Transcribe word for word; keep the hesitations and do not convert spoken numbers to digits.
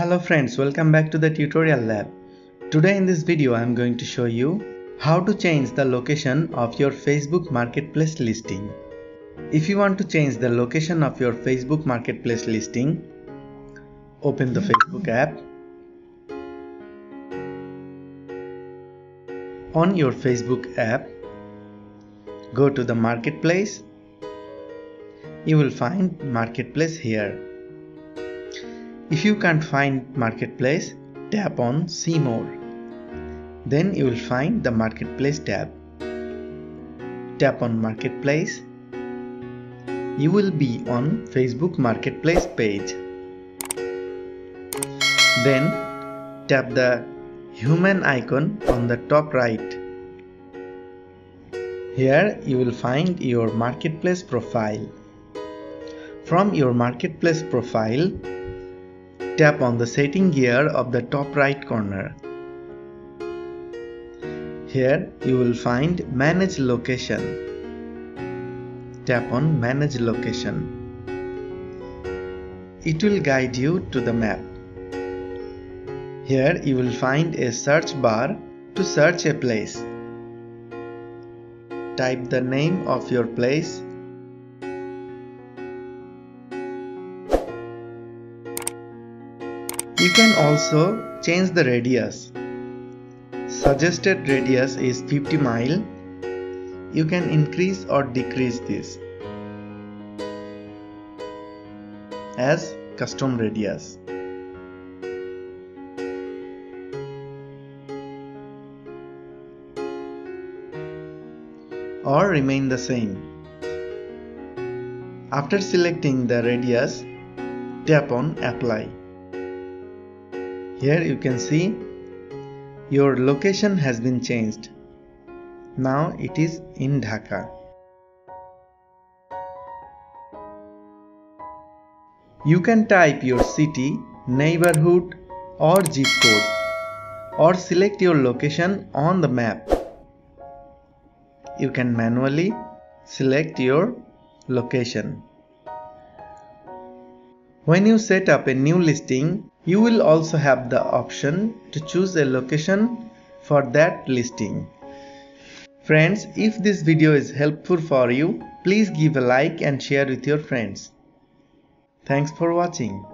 Hello friends, welcome back to the Tutorial Lab. Today in this video I am going to show you how to change the location of your Facebook Marketplace listing. If you want to change the location of your Facebook Marketplace listing, open the Facebook app. On your Facebook app, go to the Marketplace. You will find Marketplace here. If you can't find Marketplace, tap on See More. Then you will find the Marketplace tab. Tap on Marketplace. You will be on Facebook Marketplace page. Then tap the human icon on the top right. Here you will find your Marketplace profile. From your Marketplace profile, tap on the setting gear of the top right corner. Here you will find Manage Location. Tap on Manage Location. It will guide you to the map. Here you will find a search bar to search a place. Type the name of your place. You can also change the radius. Suggested radius is fifty miles. You can increase or decrease this as custom radius. Or remain the same. After selecting the radius, tap on Apply. Here you can see your location has been changed. Now it is in Dhaka. You can type your city, neighborhood or zip code, or select your location on the map. You can manually select your location. When you set up a new listing, you will also have the option to choose a location for that listing. Friends, if this video is helpful for you, please give a like and share with your friends. Thanks for watching.